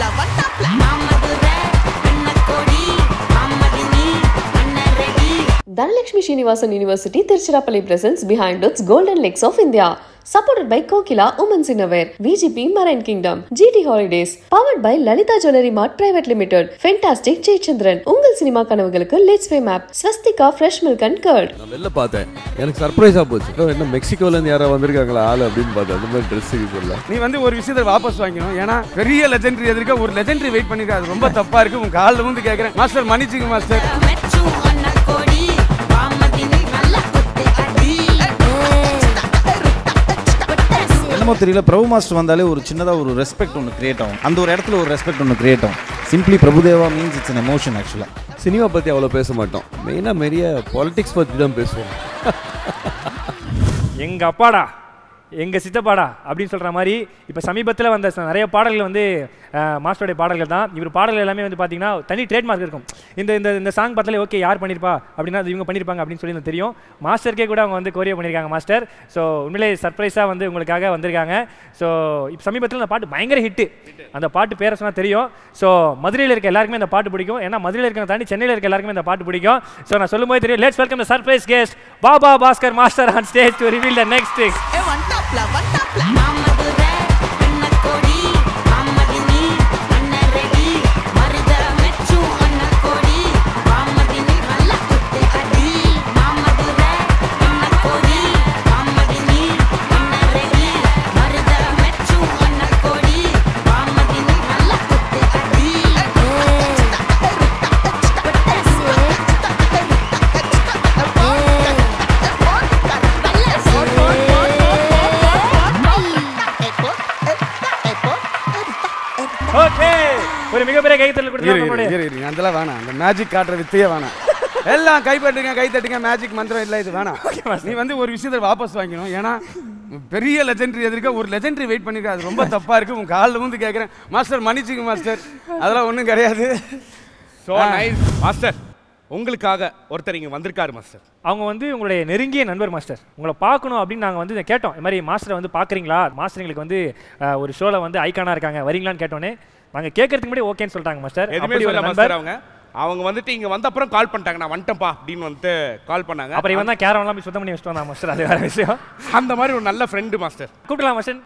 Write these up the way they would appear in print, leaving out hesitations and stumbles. Dhanalakshmi Srinivasan University, Tiruchirappalli presents Behindwoods Golden Legs of India, supported by Kokila Women's Innerwear, VGP Marine Kingdom, GT Holidays, powered by Lalitha Jewellery Mart Private Limited, Fantastic Jayachandran, Ungal Cinema Kanavugalukku LetsFAME app, Sastika Fresh Milk and Curd. I am surprised. I am Mexico. I am very legendary. Master, Master. Prabhu Master vandale oru chinna da respect onu create avum. And oru edathula oru respect onu create avum. Simply Prabhu Deva means it's an emotion actually. Cinema pathi avlo pesa mattom. Maina meriya politics pathi dhaan pesuvom. Enga appada, enga sithapada appdi solra mari ipa samibathila vanda nariya paadalgal vande master ode paadalgal dhaan. Ivar paadalgal ellame vande pathina thani trademark irukum. Indha song pathale okay yaar panirpa appadina ivanga panirpaanga appdi solli theriyum. Master ke kuda avanga vande korea paniranga master. So unmile surprise ah vande ungalkaga vandiranga. So ipa samibathila na paattu bayangara hit. Andha paattu pera sonna theriyum. So madurai la irukka ellarkume indha paattu pidikum. Ena madurai la irukka thani chennai la irukka ellarkume indha paattu pidikum. So na sollumbodhu theriyum. Let's welcome the surprise guest Baba Baskar master on stage to reveal the next thing. Magic card with Tiavana. Ella Kaipatting and Kaitating a magic mantra like Vana. Even though we see the Vapas like Yana, very legendary weight Panica, Rumba the Parkum, Kalum the Gagra, Master Managing Master, Alla Ungaria. So nice, Master. உங்களுக்காக ஒருத்தரிங்க வந்திருக்காரு master. அவங்க வந்து உங்களுடைய நெருங்கிய நண்பர் master. உங்களை பார்க்கணும் அப்படி நாங்க வந்து கேட்டோம். இந்த மாதிரி மாஸ்டர் வந்து பார்க்கறீங்களா? மாஸ்டர்ங்களுக்கு வந்து ஒரு ஷோல வந்து ஐகானா இருக்காங்க. வரீங்களான்னு கேட்டோனே நாங்க கேக்குறதுக்கு முன்னாடி ஓகேன்னு சொல்றாங்க மாஸ்டர். அப்படி ஒரு நண்பர் அவங்க வந்துட்டு இங்க வந்த அப்புறம் கால் பண்ணிட்டாங்க. நான் வந்துட்டேன்ப்பா அப்படினு வந்து கால் பண்ணாங்க. அப்புறம் இவன் தான் கேரவன்லாம் போய் சுத்தம் பண்ணி வச்சிட்டு வந்தான் மாஸ்டர். அது வேற விஷயம். அந்த மாதிரி ஒரு நல்ல friend மாஸ்டர். கூப்பிடலாம் master.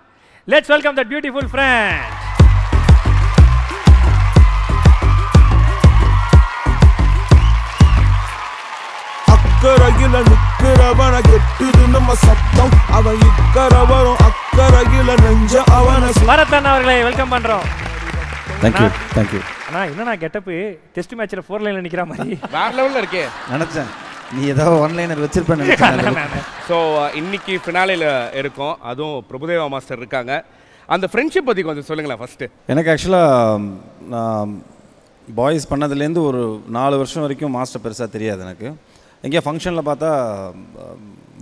Let's welcome that beautiful friend. Akkaragila nukkaravana gettudu namma sattam avan ikkaravarum akkaragila nanja avana Bharath anna avargalai welcome pandrom. Thank you ana inna na get up test match la 4 line la nikira mari var level la iruke nanachan nee edha one liner vechirpa nanachan so inniki finale la irukum adum Prabhudeva master irukanga and the friendship pathi konjam solunga first enak actually boys pannadile rendu oru 4 varsham varaikum master perusa theriyadhu enak எங்கே ஃபங்க்ஷனில் பார்த்தா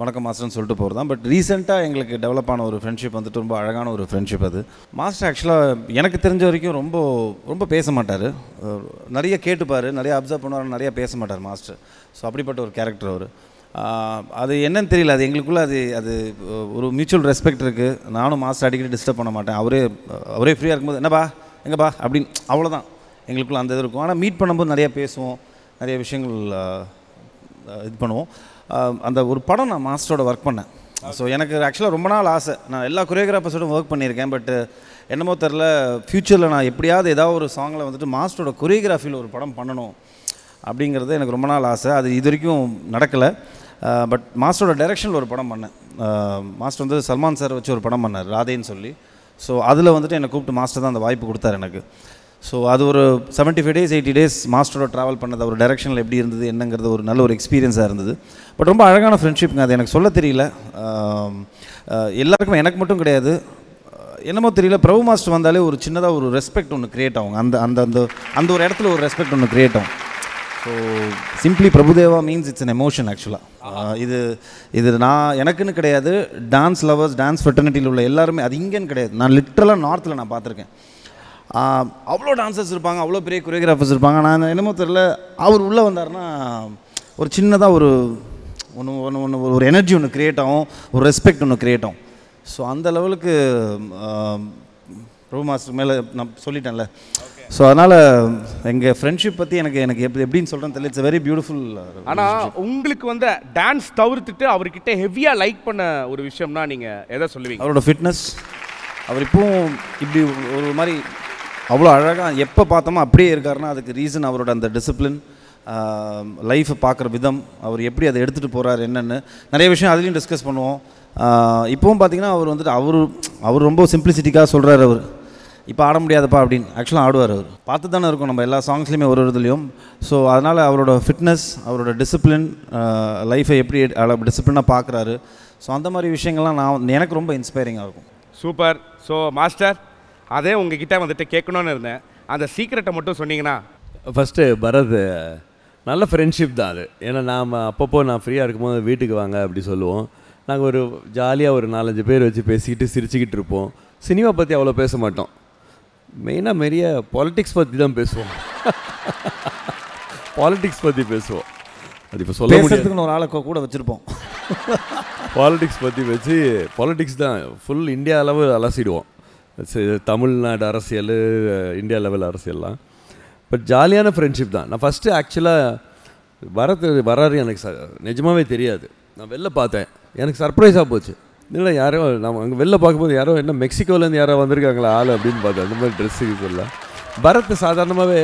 வணக்கம் மாஸ்டர்னு சொல்லிட்டு போகிறது தான். But ரீசெண்டாக எங்களுக்கு develop ஆன ஒரு ஃப்ரெண்ட்ஷிப் வந்துட்டு ரொம்ப அழகான ஒரு ஃப்ரெண்ட்ஷிப் அது. மாஸ்டர் ஆக்சுவலாக எனக்கு தெரிஞ்ச வரைக்கும் ரொம்ப பேச மாட்டார். நிறைய கேட்டுப்பார், நிறைய அப்சர்வ் பண்ணுவார், நிறையா பேச மாட்டார் மாஸ்டர். ஸோ அப்படிப்பட்ட ஒரு கேரக்டர் அவர். அது என்னன்னு தெரியல, அது எங்களுக்குள்ளே அது அது ஒரு மியூச்சுவல் ரெஸ்பெக்ட் இருக்குது. நானும் மாஸ்டர் அடிக்கடி டிஸ்டர்ப் பண்ண மாட்டேன். அவரே ஃப்ரீயாக இருக்கும்போது என்னப்பா எங்கப்பா அப்படின்னு அவ்வளோதான் எங்களுக்குள்ளே அந்த இது இருக்கும். ஆனால் மீட் பண்ணும்போது நிறையா பேசுவோம், நிறைய விஷயங்கள் இது பண்ணுவோம். அந்த ஒரு படம் நான் மாஸ்டரோட ஒர்க் பண்ணேன். ஸோ எனக்கு ஆக்சுவலாக ரொம்ப நாள் ஆசை, நான் எல்லா கொரியோகிராஃபர்ஸோடும் ஒர்க் பண்ணியிருக்கேன். பட் என்னமோ தெரில ஃப்யூச்சரில் நான் எப்படியாவது ஏதாவது ஒரு சாங்கில் வந்துட்டு மாஸ்டரோட கொரியோகிராஃபியில் ஒரு படம் பண்ணணும் அப்படிங்கிறது எனக்கு ரொம்ப நாள் ஆசை. அது இது வரைக்கும் நடக்கலை. பட் மாஸ்டரோட டைரெக்ஷனில் ஒரு படம் பண்ணேன். மாஸ்டர் வந்து சல்மான் சார் வச்சு ஒரு படம் பண்ணார், ராதேன்னு சொல்லி. ஸோ அதில் வந்துட்டு என்னை கூப்பிட்டு மாஸ்டர் தான் அந்த வாய்ப்பு கொடுத்தார் எனக்கு. ஸோ அது ஒரு 75 days 80 days மாஸ்டரோட ட்ராவல் பண்ணது, அவர் டைரெக்ஷனில் எப்படி இருந்தது என்னங்கிறது ஒரு நல்ல ஒரு எக்ஸ்பீரியன்ஸாக இருந்தது. பட் ரொம்ப அழகான ஃப்ரெண்ட்ஷிப்புங்க. அது எனக்கு சொல்ல தெரியல, எல்லாருக்குமே எனக்கு மட்டும் கிடையாது, என்னமோ தெரியல. பிரபு மாஸ்டர் வந்தாலே ஒரு சின்னதாக ஒரு ரெஸ்பெக்ட் ஒன்று க்ரியேட் ஆகும். அந்த அந்த அந்த அந்த ஒரு இடத்துல ஒரு ரெஸ்பெக்ட் ஒன்று க்ரியேட் ஆகும். So simply Prabhudeva means it's an emotion ஆக்சுவலாக. இது இது நான் எனக்குன்னு கிடையாது, டான்ஸ் லவர்ஸ் டான்ஸ் ஃபெட்டர்னிட்டியில் உள்ள எல்லாருமே, அது இங்கேன்னு கிடையாது. நான் லிட்ரலாக நார்த்தில் நான் பார்த்துருக்கேன், அவ்வளோ டான்சர்ஸ் இருப்பாங்க, அவ்வளோ பெரிய கொரியோகிராஃபர்ஸ் இருப்பாங்க. நான் என்னமோ தெரில, அவர் உள்ளே வந்தார்னா ஒரு சின்னதாக ஒரு ஒன்று ஒன்று ஒன்று ஒரு எனர்ஜி ஒன்று க்ரியேட் ஆகும், ஒரு ரெஸ்பெக்ட் ஒன்று க்ரியேட் ஆகும். ஸோ அந்த லெவலுக்கு பிரபு மாஸ்டர் மேலே நான் சொல்லிட்டேன்ல, So anala enga friendship patti enakku eppadi solran theriyala, it's a very beautiful. Ana ungalku vanda dance thavirutittu avarkitta heavy ah like panna oru vishayam na neenga edha solluvinga avaroda fitness avar ipo ibbi oru mari avlo alaga eppa paathama apdiye irkarna adukku reason avaroda and discipline life paakra vidham avar eppadi adha edutittu porar enna nu nariya vishayam adhilum discuss pannuvom ipo paathina avar vandu avaru romba simplicity ka solrar avaru இப்போ ஆட முடியாதப்பா அப்படின்னு ஆக்சுவலாக ஆடுவார். அவர் பார்த்து தானே இருக்கும் நம்ம எல்லா சாங்ஸ்லையுமே ஒரு இதுலேயும். ஸோ அதனால் அவரோட ஃபிட்னஸ், அவரோட டிசிப்ளின், லைஃபை எப்படி டிசிப்ளினாக பார்க்குறாரு, ஸோ அந்த மாதிரி விஷயங்கள்லாம் நான் எனக்கு ரொம்ப இன்ஸ்பைரிங்காக இருக்கும். சூப்பர். ஸோ மாஸ்டர், அதே உங்ககிட்ட வந்துட்டு கேட்கணும்னு இருந்தேன். அந்த சீக்ரெட்டை மட்டும் சொன்னீங்கன்னா. ஃபஸ்ட்டு பரத் நல்ல ஃப்ரெண்ட்ஷிப் தான் அது. ஏன்னா நாம் அப்பப்போ நான் ஃப்ரீயாக இருக்கும்போது வீட்டுக்கு வாங்க அப்படி சொல்லுவோம். நாங்கள் ஒரு ஜாலியாக ஒரு 4-5 பேர் வச்சு பேசிக்கிட்டு சிரிச்சுக்கிட்டு இருப்போம். சினிமா பற்றி அவ்வளோ பேச மாட்டோம். மெயினாக மாரிய பாலிடிக்ஸ் பற்றி தான் பேசுவோம். பாலிடிக்ஸ் பற்றி பேசுவோம். அது இப்போ சொல்ல முடியாதுன்னு ஒரு ஆளை கூட வச்சுருப்போம். பாலிடிக்ஸ் பற்றி வச்சு பாலிடிக்ஸ் தான் ஃபுல் இந்தியா லெவல் அலசிடுவோம். தமிழ்நாடு அரசியல், இந்தியா லெவல் அரசியல்லாம். பட் ஜாலியான ஃப்ரெண்ட்ஷிப் தான். நான் ஃபஸ்ட்டு ஆக்சுவலாக வராரு எனக்கு நிஜமாகவே தெரியாது. நான் வெளில பார்த்தேன், எனக்கு சர்ப்ரைஸாக போச்சு. இல்லை யாரோ நம்ம அங்கே வெளில பார்க்கும்போது யாரோ என்ன மெக்சிகோலேருந்து யாரோ வந்திருக்காங்களா ஆள் அப்படின்னு பார்த்தேன். அந்த மாதிரி ட்ரெஸ்ஸுக்கு சொல்ல பரத் சாதாரணமாகவே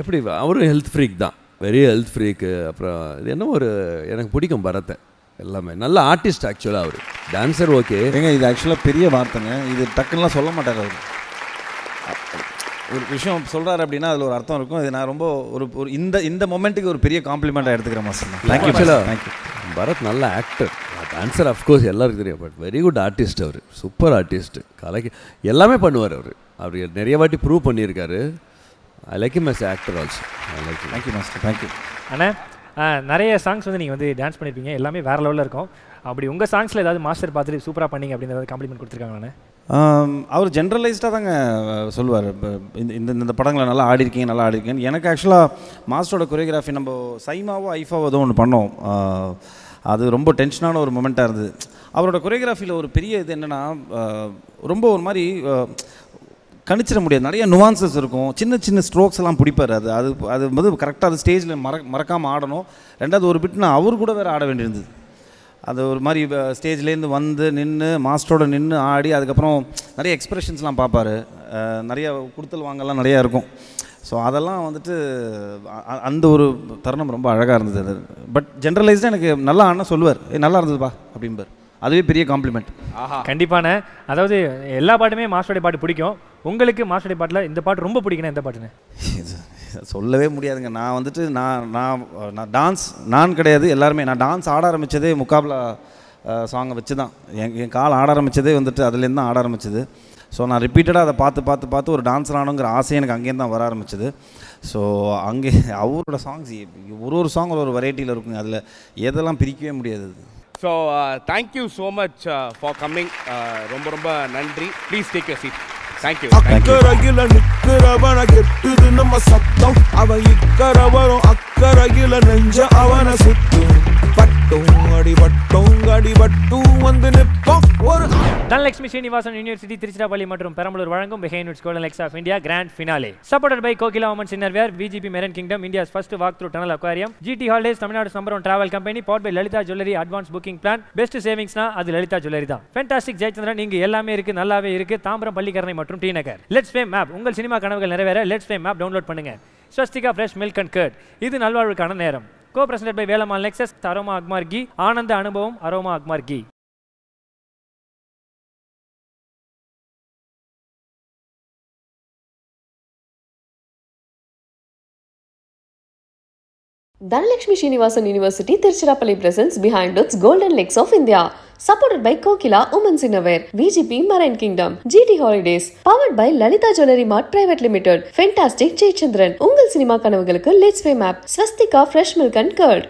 எப்படி அவரும் ஹெல்த் ஃப்ரீக் தான், வெரி ஹெல்த் ஃப்ரீக்கு. அப்புறம் இது என்ன ஒரு எனக்கு பிடிக்கும் பரத்தை, எல்லாமே நல்ல ஆர்டிஸ்ட். ஆக்சுவலாக அவர் டான்ஸர். ஓகே ஏங்க, இது ஆக்சுவலாக பெரிய வார்த்தைங்க, இது டக்குன்னுலாம் சொல்ல மாட்டார். அவர் ஒரு விஷயம் சொல்கிறார் அப்படின்னா அதில் ஒரு அர்த்தம் இருக்கும். இது நான் ரொம்ப ஒரு இந்த மொமெண்ட்டுக்கு ஒரு பெரிய காம்ப்ளிமெண்ட்டாக எடுத்துக்கிறேன் master. Thank you sir, thank you. Bharath நல்ல ஆக்டர், டான்ஸர், அஃப்கோர்ஸ் எல்லாருக்கும் தெரியும். பட் வெரி குட் ஆர்டிஸ்ட் அவர், சூப்பர் ஆர்டிஸ்ட்டு. கலைக்கு எல்லாமே பண்ணுவார் அவர். அவர் நிறைய வாட்டி ப்ரூவ் பண்ணியிருக்காரு. I like him as actor also. I like. Thank you master, thank you. ஆனால் நிறைய சாங்ஸ் வந்து நீங்கள் வந்து டான்ஸ் பண்ணியிருப்பீங்க, எல்லாமே வேறு லெவலில் இருக்கும். அப்படி உங்கள் சாங்ஸில் ஏதாவது மாஸ்டர் பார்த்துட்டு சூப்பராக பண்ணிங்க அப்படின்னு ஏதாவது காம்ப்ளிமெண்ட் கொடுத்துருக்காங்களாண்ணே? அவர் ஜென்ரலைஸ்டாக தாங்க சொல்லுவார். இந்த இந்த படங்களை நல்லா ஆடிருக்கீங்க, நல்லா ஆடிருக்கீங்கன்னு. எனக்கு ஆக்சுவலாக மாஸ்டரோட கொரியோகிராஃபி நம்ம சைமாவோ ஐஃபாவோ ஏதோ ஒன்று பண்ணோம். அது ரொம்ப டென்ஷனான ஒரு மொமெண்ட்டாக இருந்தது. அவரோட கொரியோகிராஃபியில் ஒரு பெரிய இது என்னென்னா, ரொம்ப ஒரு மாதிரி கணிச்சிட முடியாது, நிறைய நுவான்சஸ் இருக்கும். சின்ன சின்ன ஸ்ட்ரோக்ஸ் எல்லாம் பிடிப்பார். அது அது அது வந்து கரெக்டாக அது ஸ்டேஜில் மறக்காமல் ஆடணும். ரெண்டாவது ஒரு பிட்னா அவர் கூட வேறு ஆட வேண்டியிருந்தது. அது ஒரு மாதிரி ஸ்டேஜ்லேருந்து வந்து நின்று மாஸ்டரோட நின்று ஆடி, அதுக்கப்புறம் நிறைய எக்ஸ்ப்ரெஷன்ஸ்லாம் பார்ப்பார். நிறைய கொடுத்தல் வாங்கலாம் நிறையா இருக்கும். ஸோ அதெல்லாம் வந்துட்டு அந்த ஒரு தருணம் ரொம்ப அழகாக இருந்தது அது. பட் ஜென்ரலைஸ்டாக எனக்கு நல்லா ஆனால் சொல்லுவார், நல்லா இருந்ததுப்பா அப்படின்பார். அதுவே பெரிய காம்ப்ளிமெண்ட். ஆஹா, கண்டிப்பான. அதாவது எல்லா பாட்டுமே மாஸ்டருடைய பாட்டு பிடிக்கும். உங்களுக்கு மாஸ்டருடைய பாட்டில் இந்த பாட்டு ரொம்ப பிடிக்கணும், எந்த பாட்டுன்னு சொல்லவே முடியாதுங்க. நான் வந்துட்டு நான் நான் நான் டான்ஸ் நான் கிடையாது, எல்லாருமே. நான் டான்ஸ் ஆட ஆரம்பித்ததே முக்காபிலா சாங்கை வச்சு தான். என் கால் ஆட ஆரம்பித்ததே வந்துட்டு அதுலேருந்து தான் ஆட ஆரம்பித்தது. ஸோ நான் ரிப்பீட்டடாக அதை பார்த்து பார்த்து பார்த்து ஒரு டான்ஸர் ஆனுங்கிற ஆசை எனக்கு அங்கேருந்து தான் வர ஆரம்பிச்சிது. ஸோ அங்கே அவரோட சாங்ஸ் ஒரு சாங் ஒரு வெரைட்டியில் இருக்குங்க. அதில் எதெல்லாம் பிரிக்கவே முடியாது. So thank you so much for coming. ரொம்ப ரொம்ப நன்றி. Please take your seat. Thank you. அக்கறையில் நிற்கிறவன கெட்டுது நம்ம சத்தம். அவன் இக்கறவரும் அக்கறையில் நெஞ்ச அவனை சுத்தும். தனலட்சுமி ஸ்ரீனிவாசன் யூனிவர்சிட்டி திருச்சிராப்பள்ளி மற்றும் பெரம்பலூர் வழங்கும் Behindwoods golden legs of India grand finale, supported by Kokila women's innerwear, VGP marine kingdom, India's first walk through tunnel aquarium, GT holidays, Tamil Nadu number 1 travel company, powered by Lalitha jewellery, advance booking plan, best சேவிங்ஸ்னா அது Lalitha jewellery தான், fantastic Jayachandran, இங்கு எல்லாமே இருக்கு, நல்லாவே இருக்கு, தாம்பரம், பள்ளிக்கரணை மற்றும் T Nagar. Let's fame app உங்கள் சினிமா கனவுகள் நிறைவேற லெட்ஸ் ஃபேம் ஆப் டவுன்லோட் பண்ணுங்க. Sasthika fresh milk and curd, இது நல்வாழ்வுக்கான நேரம். Co-presented by Velamal Nexus, Taroma Agmarki, Anand Anubhavam, Taroma Agmarki. Dhanalakshmi Srinivasan University, Tiruchirappalli presents Behindwoods Golden Legs of India. Supported by Kokila Women's Innerwear, VGP Marine Kingdom, GT Holidays, powered by Lalitha Jewellery Mart Private Limited, Fantastic Jayachandran, Ungal Cinema Kanavugalukku LetsFAME app, Sastika Fresh Milk and Curd.